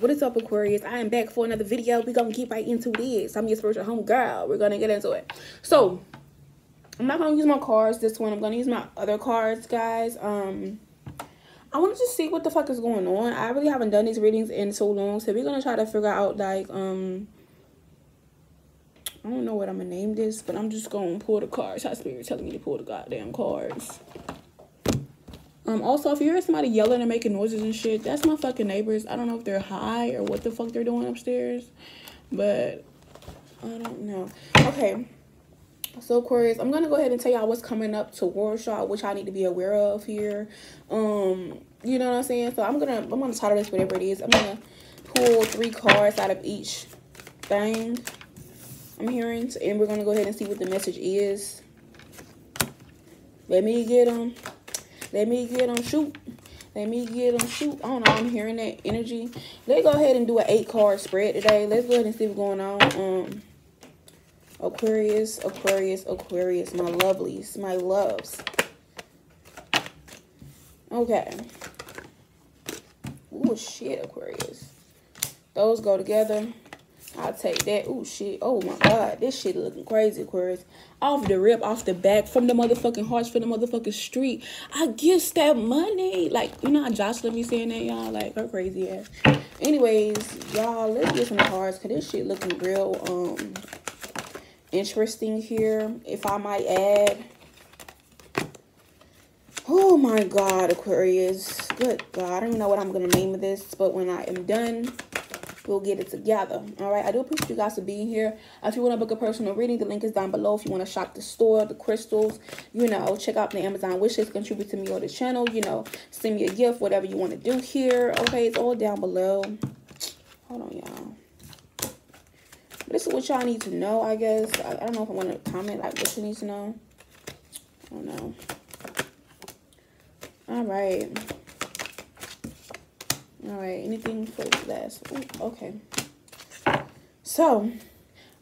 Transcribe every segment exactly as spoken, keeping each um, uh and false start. What is up, Aquarius? I am back for another video. We're gonna get right into this. I'm your spiritual home girl. We're gonna get into it. So I'm not gonna use my cards this one. I'm gonna use my other cards, guys. um I want to just see what the fuck is going on. I really haven't done these readings in so long, so we're gonna try to figure out, like, um I don't know what I'm gonna name this, but I'm just gonna pull the cards. High Spirit telling me to pull the goddamn cards. Um, also, if you hear somebody yelling and making noises and shit, that's my fucking neighbors. I don't know if they're high or what the fuck they're doing upstairs, but I don't know. Okay, so Aquarius, I'm gonna go ahead and tell y'all what's coming up towards y'all, which I need to be aware of here. Um, you know what I'm saying? So I'm gonna I'm gonna title this whatever it is. I'm gonna pull three cards out of each thing I'm hearing, and we're gonna go ahead and see what the message is. Let me get them. Let me get them, shoot. Let me get them, shoot. I don't know. I'm hearing that energy. Let's go ahead and do an eight-card spread today. Let's go ahead and see what's going on. Um, Aquarius, Aquarius, Aquarius. My lovelies, my loves. Okay. Oh, shit, Aquarius. Those go together. I'll take that. Oh, shit. Oh, my God. This shit looking crazy, Aquarius. Off the rip, off the back, from the motherfucking hearts, from the motherfucking street. I guess that money. Like, you know how Josh let me saying that, y'all? Like, her crazy ass. Anyways, y'all, let's get some cards, because this shit looking real um, interesting here, if I might add. Oh, my God, Aquarius. Good God. I don't even know what I'm going to name of this, but when I am done, we'll get it together. All right, I do appreciate you guys for being here. If you want to book a personal reading, the link is down below. If you want to shop the store, the crystals, you know, check out the Amazon wishes, contribute to me on the channel, you know, send me a gift, whatever you want to do here. Okay, it's all down below. Hold on, y'all. This is what y'all need to know, I guess. I, I don't know if I want to comment, like, what you need to know. I don't know. All right. All right, anything for the last one? Okay. So,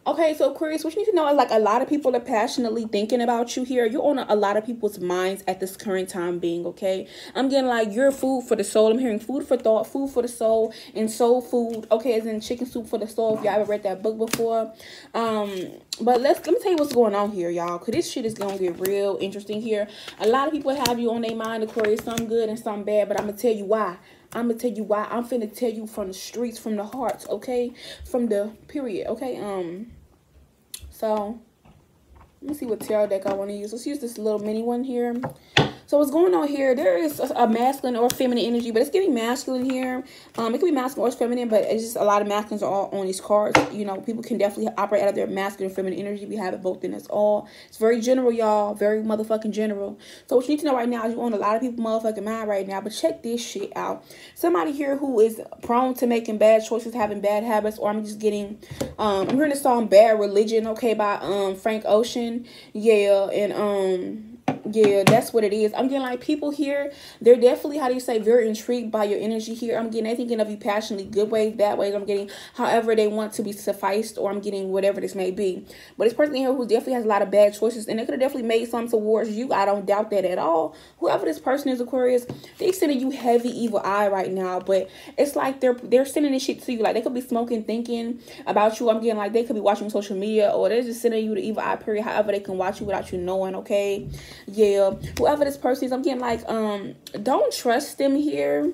okay, so Aquarius, what you need to know is, like, a lot of people are passionately thinking about you here. You're on a, a lot of people's minds at this current time being, okay? I'm getting, like, you're food for the soul. I'm hearing food for thought, food for the soul, and soul food, okay, as in chicken soup for the soul, if y'all ever read that book before. Um... But let's let me tell you what's going on here, y'all, because this shit is going to get real interesting here. A lot of people have you on their mind, Aquarius, some good and some bad, but I'm going to tell you why. I'm going to tell you why. I'm finna tell you from the streets, from the hearts, okay? From the period, okay? Um, so, let me see what tarot deck I want to use. Let's use this little mini one here. So what's going on here, there is a, a masculine or feminine energy, but it's giving masculine here. Um, it could be masculine or feminine, but it's just a lot of masculines are all on these cards. You know, people can definitely operate out of their masculine and feminine energy. We have it both in us all. It's very general, y'all. Very motherfucking general. So what you need to know right now is you own a lot of people motherfucking mind right now, but check this shit out. Somebody here who is prone to making bad choices, having bad habits, or I'm just getting, um, I'm hearing the song Bad Religion, okay, by um, Frank Ocean. Yeah, and, um... yeah, that's what it is. I'm getting, like, people here, they're definitely, how do you say, very intrigued by your energy here. I'm getting, I thinking of you passionately, good ways, bad ways. I'm getting however they want to be sufficed, or I'm getting whatever this may be. But this person here who definitely has a lot of bad choices, and they could have definitely made some towards you. I don't doubt that at all. Whoever this person is, Aquarius, they sending you heavy evil eye right now, but it's like they're they're sending this shit to you. Like, they could be smoking, thinking about you. I'm getting, like, they could be watching social media, or they're just sending you the evil eye, period, however they can watch you without you knowing, okay? Yeah, whoever this person is, I'm getting, like, um, don't trust them here.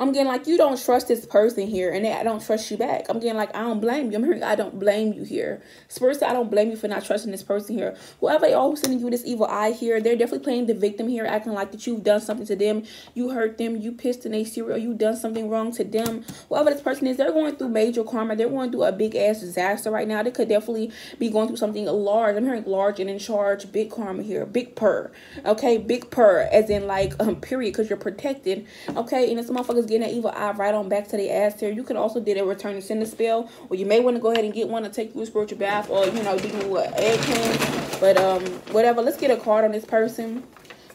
I'm getting, like, you don't trust this person here, and they, I don't trust you back. I'm getting, like, I don't blame you. I'm hearing I don't blame you here. Spirits, I don't blame you for not trusting this person here. Whoever they all sending you this evil eye here, they're definitely playing the victim here, acting like that you've done something to them. You hurt them. You pissed in a cereal. You done something wrong to them. Whoever this person is, they're going through major karma. They're going through a big-ass disaster right now. They could definitely be going through something large. I'm hearing large and in charge, big karma here, big purr, okay? Big purr, as in, like, um, period, because you're protected, okay? And it's motherfuckers getting that evil eye right on back to the ass here. You can also do a return and send a spell, or you may want to go ahead and get one to take you a spiritual bath, or, you know, do you an egg cleanse. But um whatever, let's get a card on this person.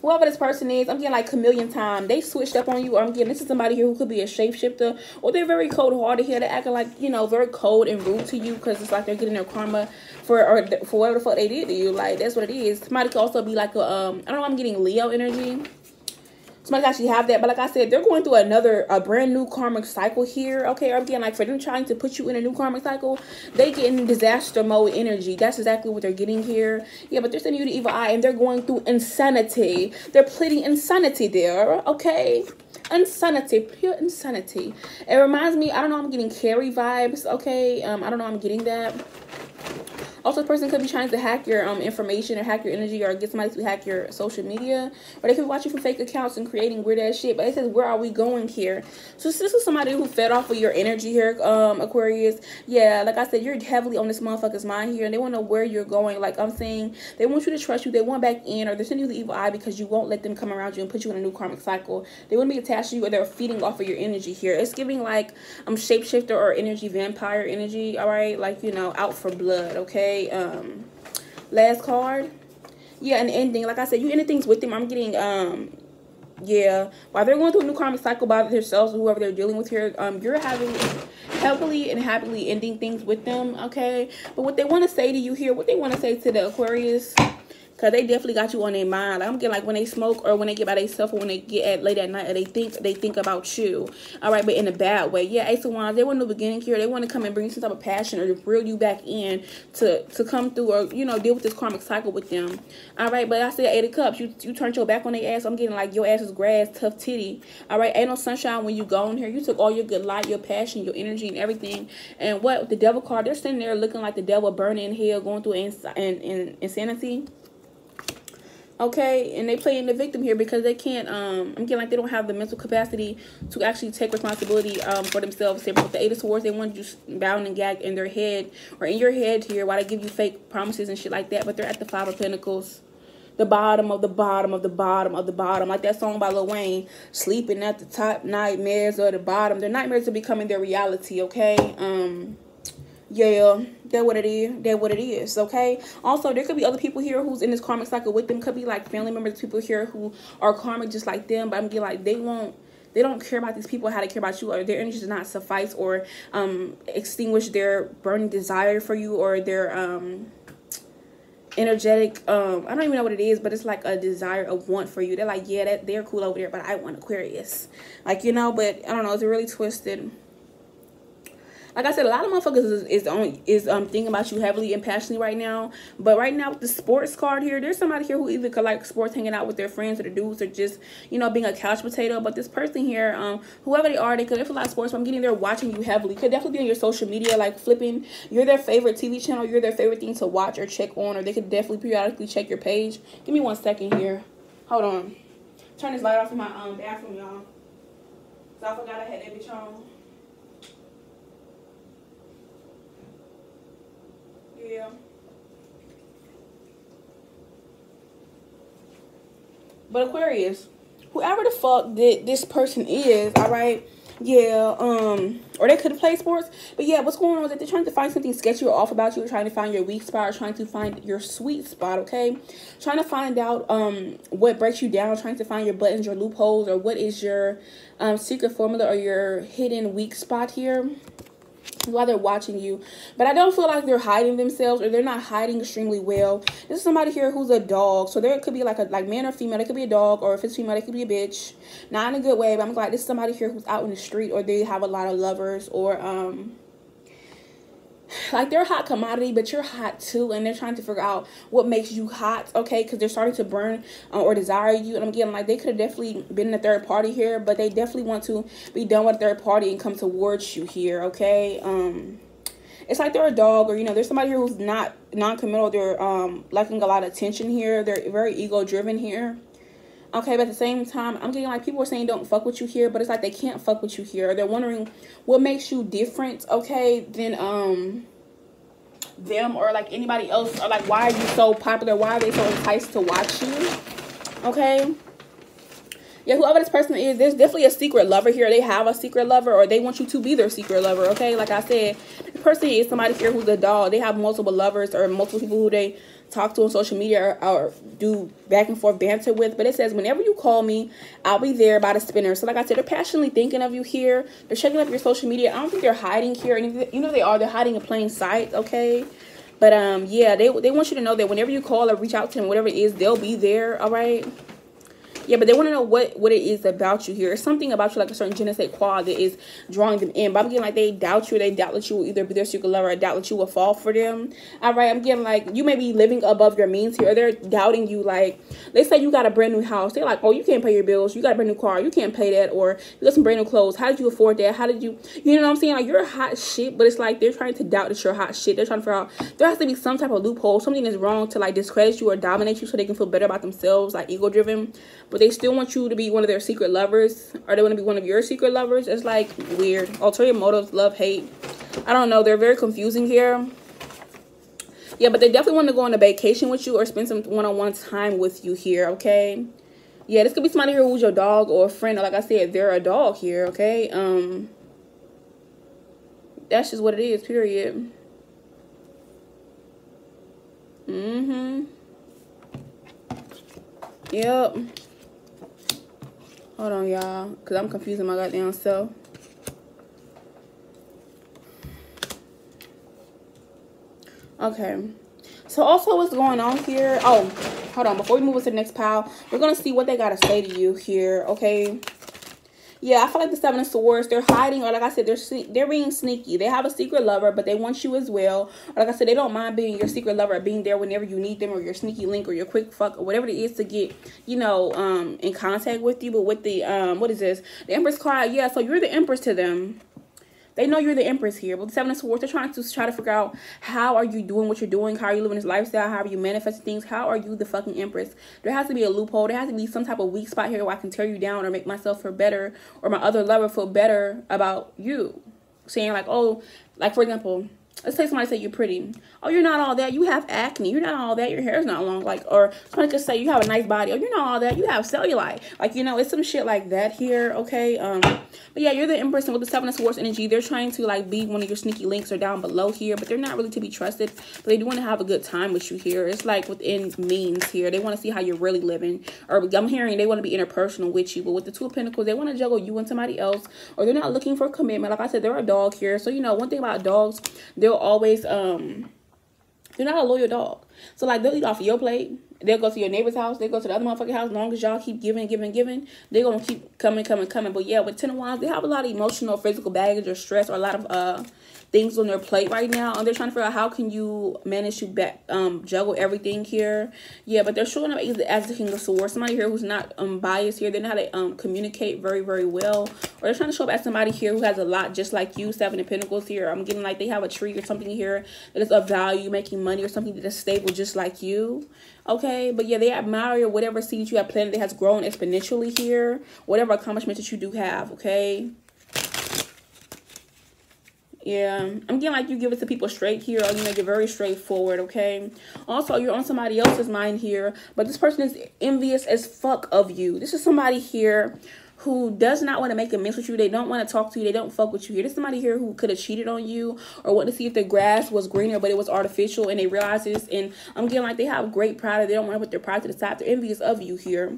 Whoever this person is, I'm getting, like, chameleon time. They switched up on you. I'm getting, this is somebody here who could be a shapeshifter, or they're very cold-hearted here. They're acting, like, you know, very cold and rude to you, because it's like they're getting their karma for or for whatever the fuck they did to you. Like, that's what it is. Somebody could also be, like, a um I don't know, I'm getting Leo energy. Somebody actually have that. But like I said, they're going through another, a brand new karmic cycle here. Okay, or again, like for them trying to put you in a new karmic cycle, they get in disaster mode energy. That's exactly what they're getting here. Yeah, but they're sending you the evil eye, and they're going through insanity. They're pleading insanity there. Okay, insanity, pure insanity. It reminds me, I don't know, I'm getting Carrie vibes. Okay, um, I don't know, I'm getting that. Also, this person could be trying to hack your um information or hack your energy or get somebody to hack your social media. Or they could be watching from fake accounts and creating weird-ass shit. But it says, where are we going here? So this is somebody who fed off of your energy here, um, Aquarius. Yeah, like I said, you're heavily on this motherfucker's mind here. And they want to know where you're going. Like I'm saying, they want you to trust you. They want back in. Or they're sending you the evil eye because you won't let them come around you and put you in a new karmic cycle. They want to be attached to you, or they're feeding off of your energy here. It's giving like um shapeshifter or energy vampire energy. All right? Like, you know, out for blood. Okay? Um last card. Yeah, an ending. Like I said, you ended things with them. I'm getting um yeah, while they're going through a new karmic cycle by themselves, whoever they're dealing with here, um you're having heavily and happily ending things with them. Okay, but what they want to say to you here, what they want to say to the Aquarius, because they definitely got you on their mind. Like I'm getting like when they smoke, or when they get by themselves, or when they get at late at night, or they think they think about you. All right, but in a bad way. Yeah, Ace of Wands, they want the beginning here. They want to come and bring you some type of passion, or to reel you back in to, to come through, or, you know, deal with this karmic cycle with them. All right, but I said Eight of Cups. You, you turned your back on their ass. I'm getting like your ass is grass, tough titty. All right, ain't no sunshine when you gone here. You took all your good light, your passion, your energy, and everything. And what, the Devil card, they're sitting there looking like the devil, burning in hell, going through ins and, and insanity. Okay, and they playing the victim here because they can't, um, I'm getting like they don't have the mental capacity to actually take responsibility um, for themselves. With the Eight of Swords, they want you bound and gagged in their head, or in your head here, while they give you fake promises and shit like that. But they're at the Five of Pentacles. The bottom of the bottom of the bottom of the bottom. Like that song by Lil Wayne, sleeping at the top, nightmares are the bottom. Their nightmares are becoming their reality, okay? Um... Yeah, that what it is. That what it is. Okay. Also, there could be other people here who's in this karmic cycle with them. Could be like family members, people here who are karmic just like them. But I'm getting like they won't. They don't care about these people how they care about you, or their energy does not suffice or um extinguish their burning desire for you, or their um energetic um I don't even know what it is, but it's like a desire, a want for you. They're like, yeah, that they're cool over there, but I want Aquarius. Like, you know, but I don't know. It's really twisted. Like I said, a lot of motherfuckers is, is, on, is um thinking about you heavily and passionately right now. But right now with the sports card here, there's somebody here who either could like sports, hanging out with their friends, or the dudes, or just, you know, being a couch potato. But this person here, um, whoever they are, they could definitely like sports. But I'm getting there watching you heavily. Could definitely be on your social media, like flipping. You're their favorite T V channel. You're their favorite thing to watch or check on. Or they could definitely periodically check your page. Give me one second here. Hold on. Turn this light off in my um bathroom, y'all. So I forgot I had that bitch on. Yeah. But Aquarius, whoever the fuck that this person is, all right, yeah, um, or they could have played sports, but yeah, what's going on is that they're trying to find something sketchy or off about you, or trying to find your weak spot, or trying to find your sweet spot, okay, trying to find out, um, what breaks you down, trying to find your buttons, your loopholes, or what is your, um, secret formula, or your hidden weak spot here, while they're watching you. But I don't feel like they're hiding themselves, or they're not hiding extremely well. This is somebody here who's a dog. So there could be like a like man or female. They could be a dog, or if it's female, they could be a bitch. Not in a good way, but I'm glad this is somebody here who's out in the street, or they have a lot of lovers, or um like they're a hot commodity, but you're hot too, and they're trying to figure out what makes you hot, okay, because they're starting to burn uh, or desire you. And I'm getting like they could have definitely been in a third party here, but they definitely want to be done with a third party and come towards you here, okay. um It's like they're a dog, or, you know, there's somebody here who's not non-committal. They're um lacking a lot of attention here. They're very ego driven here. Okay, but at the same time, I'm getting like people are saying don't fuck with you here, but it's like they can't fuck with you here. They're wondering what makes you different, okay, than um them, or like anybody else, or like why are you so popular? Why are they so enticed to watch you? Okay. Yeah, whoever this person is, there's definitely a secret lover here. They have a secret lover, or they want you to be their secret lover, okay? Like I said, the person is somebody here who's a dog. They have multiple lovers, or multiple people who they talk to on social media, or, or do back and forth banter with. But it says, whenever you call me, I'll be there by the spinner. So like I said, they're passionately thinking of you here. They're checking up your social media. I don't think they're hiding here. And if you know they are, they're hiding in plain sight, okay? But, um, yeah, they, they want you to know that whenever you call or reach out to them, whatever it is, they'll be there, all right? Yeah, but they want to know what what it is about you here. It's something about you, like a certain je ne sais quoi that is drawing them in. But I'm getting like they doubt you. They doubt that you will either be their secret lover. Or doubt that you will fall for them. All right, I'm getting like you may be living above your means here. They're doubting you. Like they say you got a brand new house. They're like, oh, you can't pay your bills. You got a brand new car. You can't pay that. Or you got some brand new clothes. How did you afford that? How did you? You know what I'm saying? Like you're hot shit, but it's like they're trying to doubt that you're hot shit. They're trying to figure out there has to be some type of loophole, something that's wrong to like discredit you or dominate you, so they can feel better about themselves, like ego driven. But they still want you to be one of their secret lovers, or they want to be one of your secret lovers. It's like weird. Ulterior motives, love, hate. I don't know. They're very confusing here. Yeah, but they definitely want to go on a vacation with you or spend some one-on-one time with you here, okay? Yeah, this could be somebody here who's your dog or a friend. Or like I said, they're a dog here, okay? Um, that's just what it is, period. Mm-hmm. Yep. Hold on, y'all, because I'm confusing my goddamn self. Okay. So, also, what's going on here? Oh, hold on. Before we move on to the next pile, we're going to see what they got to say to you here, okay? Yeah, I feel like the Seven of Swords, they're hiding, or like I said, they're they're being sneaky. They have a secret lover, but they want you as well. Or like I said, they don't mind being your secret lover or being there whenever you need them, or your sneaky link or your quick fuck or whatever it is to get, you know, um, in contact with you. But with the, um, what is this? The Empress card. Yeah, so you're the Empress to them. They know you're the Empress here. But the Seven of Swords, they're trying to try to figure out how are you doing what you're doing? How are you living this lifestyle? How are you manifesting things? How are you the fucking Empress? There has to be a loophole. There has to be some type of weak spot here where I can tear you down or make myself feel better or my other lover feel better about you. Saying like, oh, like for example, let's say somebody say you're pretty. Oh, you're not all that. You have acne. You're not all that. Your hair's not long. Like, or somebody could say you have a nice body. Oh, you're not all that. You have cellulite. Like, you know, it's some shit like that here. Okay. Um, but yeah, you're the Empress, and with the Seven of Swords energy, they're trying to like be one of your sneaky links or down below here, but they're not really to be trusted. But they do want to have a good time with you here. It's like within means here. They want to see how you're really living. Or I'm hearing they want to be interpersonal with you. But with the Two of Pentacles, they want to juggle you and somebody else, or they're not looking for commitment. Like I said, they're a dog here. So you know, one thing about dogs, they'll always um you're not a loyal dog, so like they'll eat off of your plate, they'll go to your neighbor's house, they go to the other motherfucking house. As long as y'all keep giving giving giving, they're gonna keep coming coming coming. But yeah, with Ten of Wands, they have a lot of emotional physical baggage or stress or a lot of uh things on their plate right now, and they're trying to figure out how can you manage to back um juggle everything here. Yeah, but they're showing up as, as the King of Swords, somebody here who's not um biased here. They know how to um communicate very very well, or they're trying to show up as somebody here who has a lot just like you. Seven of Pentacles here, I'm getting like they have a tree or something here that is of value, making money, or something that is stable just like you, okay? But yeah, they admire your whatever seed that you have planted that has grown exponentially here, whatever accomplishment that you do have, okay? Yeah, I'm getting like you give it to people straight here, or you make it very straightforward, okay? Also, you're on somebody else's mind here, but this person is envious as fuck of you. This is somebody here who does not want to make a mess with you. They don't want to talk to you. They don't fuck with you here. There's somebody here who could have cheated on you or wanted to see if the grass was greener, but it was artificial, and they realize this. And I'm getting like they have great pride. They don't want to put their pride to the side. They're envious of you here.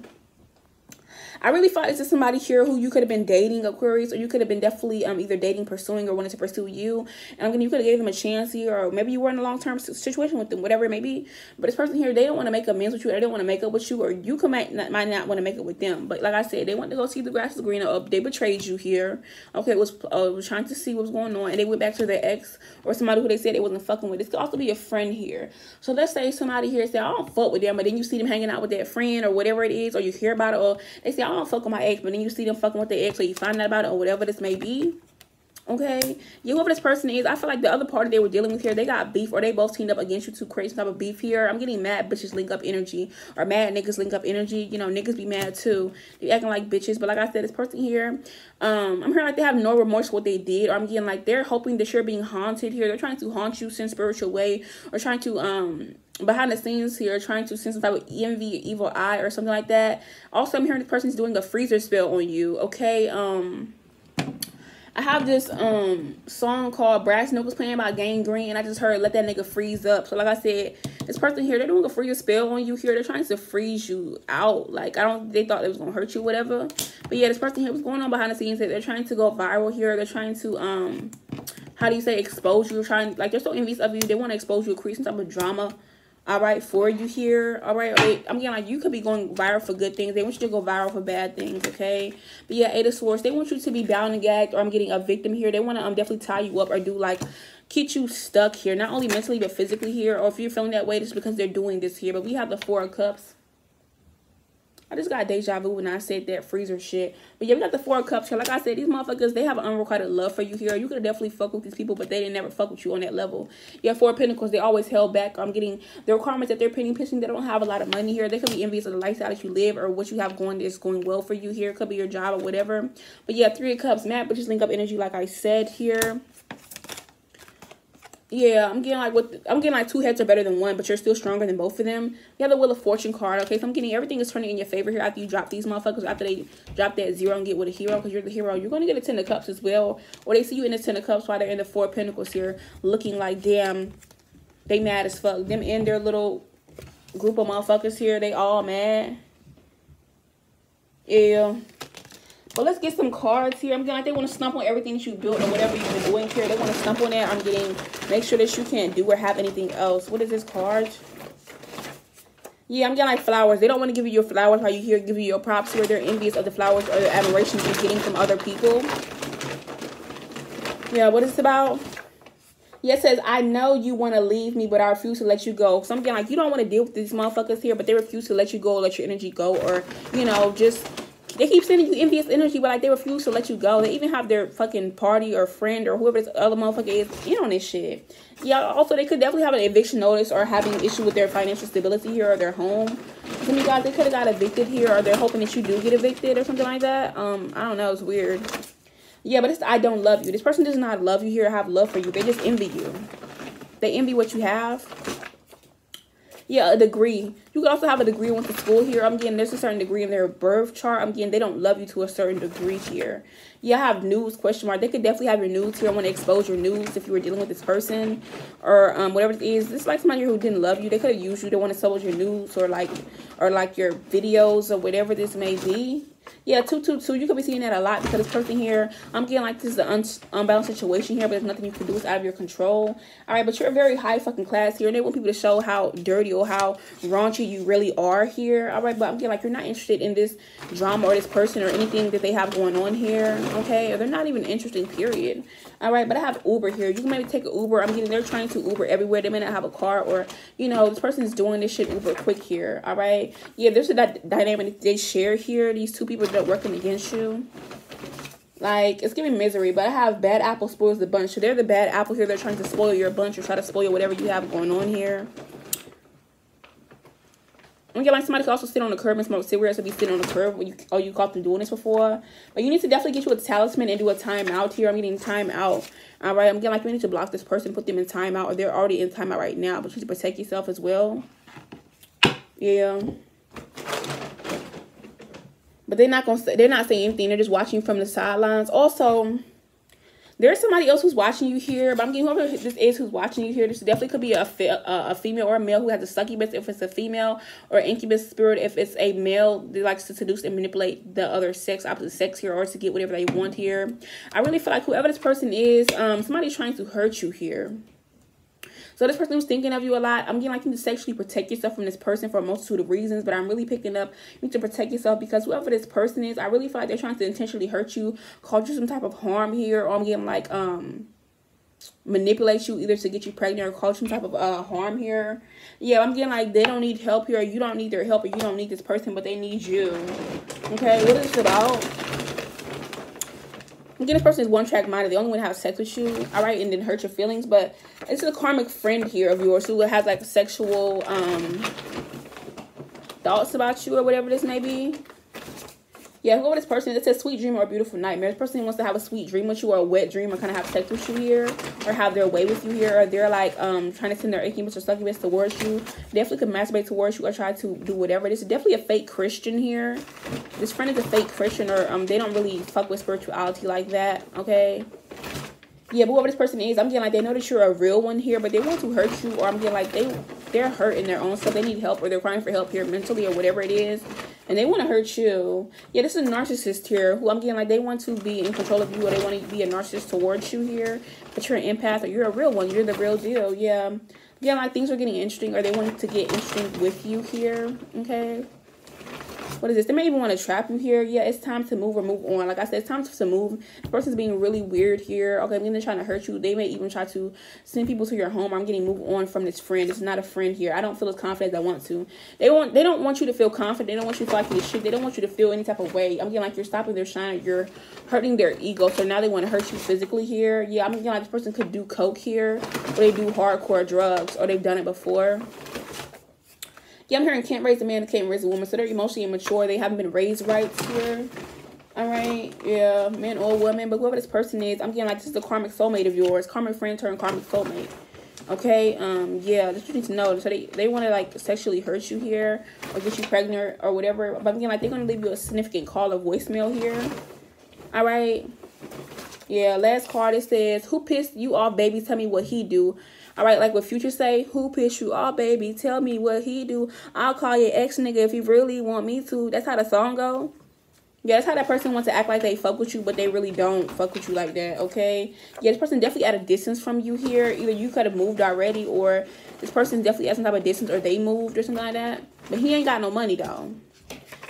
I really thought this is somebody here who you could have been dating, Aquarius, or you could have been definitely um either dating, pursuing, or wanted to pursue you. And I'm gonna you could have gave them a chance here, or maybe you were in a long term situation with them, whatever it may be. But this person here, they don't want to make amends with you, or they don't want to make up with you, or you could might not might not want to make up with them. But like I said, they want to go see the grass is greener up. They betrayed you here. Okay, it was uh, was trying to see what's going on, and they went back to their ex or somebody who they said they wasn't fucking with. This could also be a friend here. So let's say somebody here said I don't fuck with them, but then you see them hanging out with that friend or whatever it is, or you hear about it, or they say I don't fuck with my ex, but then you see them fucking with the ex, or you find out about it, or whatever this may be. Okay, yeah, whoever this person is, I feel like the other party they were dealing with here, they got beef, or they both teamed up against you to create some type of beef here. I'm getting mad bitches link up energy, or mad niggas link up energy. You know, niggas be mad too. They acting like bitches, but like I said, this person here, um, I'm hearing like they have no remorse for what they did, or I'm getting like they're hoping that you're being haunted here. They're trying to haunt you in a spiritual way, or trying to um. behind the scenes here, trying to send some type of envy, evil eye, or something like that. Also, I'm hearing this person's doing a freezer spell on you, okay? Um, I have this um song called Brass Knuckles playing by Gang Green, and I just heard Let That Nigga Freeze Up. So like I said, this person here, they're doing a freezer spell on you here. They're trying to freeze you out. Like, I don't, they thought it was going to hurt you, whatever. But yeah, this person here, what's going on behind the scenes, they're trying to go viral here. They're trying to, um, how do you say, expose you. Trying, like, they're so envious of you. They want to expose you, create some type of drama all right, for you here, all right? I'm getting like you could be going viral for good things. They want you to go viral for bad things, okay? But yeah, Eight of Swords, they want you to be bound and gagged, or I'm getting a victim here. They want to um, definitely tie you up or do like get you stuck here, not only mentally but physically here. Or if you're feeling that way, it's because they're doing this here. But we have the Four of Cups. I just got deja vu when I said that freezer shit. But yeah, we got the Four of Cups here. Like I said, these motherfuckers, they have an unrequited love for you here. You could definitely fuck with these people, but they didn't never fuck with you on that level. You have Four of Pentacles. They always held back. I'm getting the requirements that they're penny pitching. They don't have a lot of money here. They could be envious of the lifestyle that you live or what you have going that's going well for you here. It could be your job or whatever. But yeah, Three of Cups, mad bitches link up energy like I said here. Yeah, I'm getting like what I'm getting like two heads are better than one, but you're still stronger than both of them. You have the Wheel of Fortune card, okay? So I'm getting everything is turning in your favor here after you drop these motherfuckers, after they drop that zero and get with a hero, because you're the hero. You're gonna get a Ten of Cups as well, or they see you in the Ten of Cups while they're in the Four of Pentacles here, looking like damn, they mad as fuck. Them and their little group of motherfuckers here, they all mad. Yeah. But let's get some cards here. I'm getting like they want to stump on everything that you built or whatever you've been doing here. They want to stump on that. I'm getting make sure that you can't do or have anything else. What is this card? Yeah, I'm getting like flowers. They don't want to give you your flowers while you're here, give you your props here. They're envious of the flowers or the admiration you're getting from other people. Yeah, what is this about? Yeah, it says, I know you want to leave me, but I refuse to let you go. So I'm getting like you don't want to deal with these motherfuckers here, but they refuse to let you go, let your energy go, or, you know, just... They keep sending you envious energy, but like they refuse to let you go. They even have their fucking party or friend or whoever this other motherfucker is in on this shit. Yeah, also they could definitely have an eviction notice or having an issue with their financial stability here or their home. Some of you guys, they could have got evicted here, or they're hoping that you do get evicted or something like that. Um, I don't know, it's weird. Yeah, but it's I don't love you. This person does not love you here or have love for you. They just envy you. They envy what you have. Yeah, a degree. You could also have a degree once to school here. I'm getting there's a certain degree in their birth chart. I'm getting they don't love you to a certain degree here. Yeah, I have news, question mark. They could definitely have your news here. I want to expose your news if you were dealing with this person or um, whatever it is. This is like somebody who didn't love you. They could have used you. They want to expose your news or like or like your videos or whatever this may be. Yeah, two two two. You could be seeing that a lot because this person here, I'm getting like this is an un unbalanced situation here, but there's nothing you can do. It's out of your control. All right, but you're very high fucking class here, and they want people to show how dirty or how raunchy you really are here. All right, but I'm getting like you're not interested in this drama or this person or anything that they have going on here, okay? Or they're not even interested, period. All right, but I have Uber here. You can maybe take an Uber. I'm getting they're trying to Uber everywhere. They may not have a car or, you know, this person is doing this shit Uber quick here, all right? Yeah, there's that dynamic they share here, these two people that working against you. Like it's giving misery, but I have bad apple spoils the bunch. So they're the bad apple here. They're trying to spoil your bunch or try to spoil whatever you have going on here. I'm getting like somebody could also sit on the curb and smoke cigarettes or be sitting on the curb when you oh you caught them doing this before. But you need to definitely get you a talisman and do a timeout here. I'm getting timeout. All right, I'm getting like you need to block this person, put them in timeout, or they're already in timeout right now. But you need to protect yourself as well. Yeah. But they're not gonna say, they're not saying anything. They're just watching from the sidelines. Also, there's somebody else who's watching you here. But I'm getting whoever this is who's watching you here. This definitely could be a fe uh, a female or a male who has a succubus if it's a female, or incubus spirit if it's a male that likes to seduce and manipulate the other sex, opposite sex here, or to get whatever they want here. I really feel like whoever this person is, um, somebody's trying to hurt you here. So this person who's thinking of you a lot, I'm getting like you need to sexually protect yourself from this person for a multitude of reasons, but I'm really picking up you need to protect yourself because whoever this person is, I really feel like they're trying to intentionally hurt you, cause you some type of harm here, or I'm getting like um manipulate you either to get you pregnant or cause some type of uh harm here. Yeah, I'm getting like they don't need help here, or you don't need their help, or you don't need this person, but they need you. Okay, what is this about? Again, this person is one-track minded. They only want to have sex with you, all right, and then hurt your feelings. But it's a karmic friend here of yours who has like sexual um, thoughts about you or whatever this may be. Yeah, whoever this person is, it says sweet dream or a beautiful nightmare. This person wants to have a sweet dream with you or a wet dream or kind of have sex with you here or have their way with you here. Or they're like um, trying to send their incubus or succubus towards you. Definitely could masturbate towards you or try to do whatever. This is definitely a fake Christian here. This friend is a fake Christian or um, they don't really fuck with spirituality like that, okay? Yeah, but whoever this person is, I'm getting like they know that you're a real one here, but they want to hurt you. Or I'm getting like they, they're hurt in their own stuff. They need help or they're crying for help here mentally or whatever it is. and they want to hurt you. Yeah, this is a narcissist here who I'm getting like they want to be in control of you, or they want to be a narcissist towards you here. But you're an empath, or you're a real one. You're the real deal. Yeah. Yeah, like things are getting interesting, or they want to get interesting with you here. Okay. What is this? They may even want to trap you here. Yeah, it's time to move or move on. Like I said, it's time to move. This person's being really weird here. Okay, they're trying to hurt you. They may even try to send people to your home. I'm getting move on from this friend. It's not a friend here. I don't feel as confident as I want to. They want. They don't want you to feel confident. They don't want you to feel like this shit. They don't want you to feel any type of way. I'm getting like you're stopping their shine. You're hurting their ego. So now they want to hurt you physically here. Yeah, I'm getting like this person could do coke here, or they do hardcore drugs, or they've done it before. Yeah, I'm hearing can't raise a man, can't raise a woman. So they're emotionally immature. They haven't been raised right here. All right. Yeah, man or woman. But whoever this person is, I'm getting like this is the karmic soulmate of yours. Karmic friend turned karmic soulmate. Okay. Um. Yeah, that's what you need to know. So they, they want to like sexually hurt you here or get you pregnant or whatever. But I'm getting like they're going to leave you a significant call or voicemail here. All right. Yeah, last card it says, who pissed you off, baby? Tell me what he do. All right, like what Future say, who pissed you off, baby? Tell me what he do. I'll call your ex nigga if you really want me to. That's how the song go. Yeah, that's how that person wants to act like they fuck with you, but they really don't fuck with you like that, okay? Yeah, this person definitely at a distance from you here. Either you could have moved already, or this person definitely at some type of distance, or they moved or something like that. But he ain't got no money, though.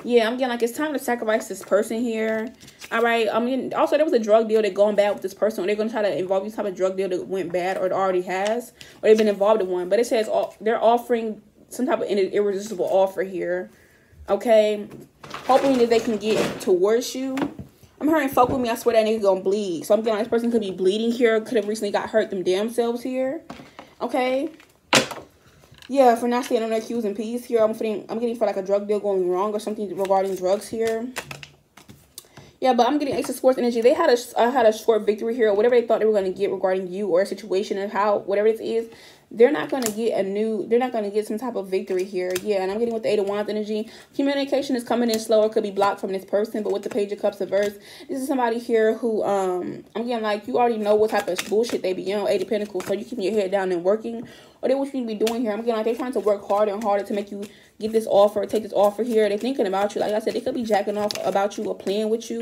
Yeah, I'm getting like it's time to sacrifice this person here. All right. I mean, also there was a drug deal that gone bad with this person. Or they're gonna try to involve you in type of drug deal that went bad, or it already has, or they've been involved in one. But it says all, they're offering some type of irresistible offer here. Okay, hoping that they can get towards you. I'm hearing fuck with me. I swear that nigga gonna bleed. So I'm getting like this person could be bleeding here. Could have recently got hurt them damn selves here. Okay. Yeah, for not staying on their Q's and P's here. I'm getting, I'm getting for like a drug deal going wrong or something regarding drugs here. Yeah, but I'm getting Ace of Swords energy. They had a, uh, had a short victory here, or whatever they thought they were going to get regarding you or a situation and how, whatever it is, they're not going to get a new, they're not going to get some type of victory here. Yeah, and I'm getting with the Eight of Wands energy. Communication is coming in slower, could be blocked from this person, but with the Page of Cups reversed, this is somebody here who, um, I'm getting like, you already know what type of bullshit they be on, Eight of Pentacles, so you keep your head down and working, or they want you to be doing here. I'm getting like, they're trying to work harder and harder to make you get this offer, take this offer here. They're thinking about you. Like I said, they could be jacking off about you or playing with you.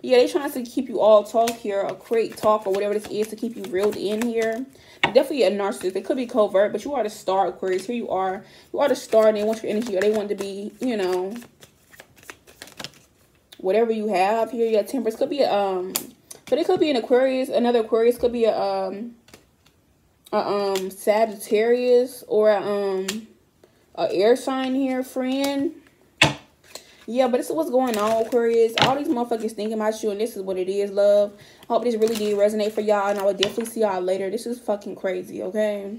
Yeah, they trying to keep you all talk here, or create talk, or whatever this is to keep you reeled in here. Definitely a narcissist. It could be covert, but you are the star, Aquarius. Here you are. You are the star, and they want your energy, or they want to be, you know, whatever you have here. Yeah, Temperance could be, um, but it could be an Aquarius. Another Aquarius could be a, um, a, um, Sagittarius, or a, um, a air sign here, friend. Yeah, but this is what's going on, Aquarius. All these motherfuckers thinking about you, and this is what it is, love. I hope this really did resonate for y'all, and I will definitely see y'all later. This is fucking crazy, okay?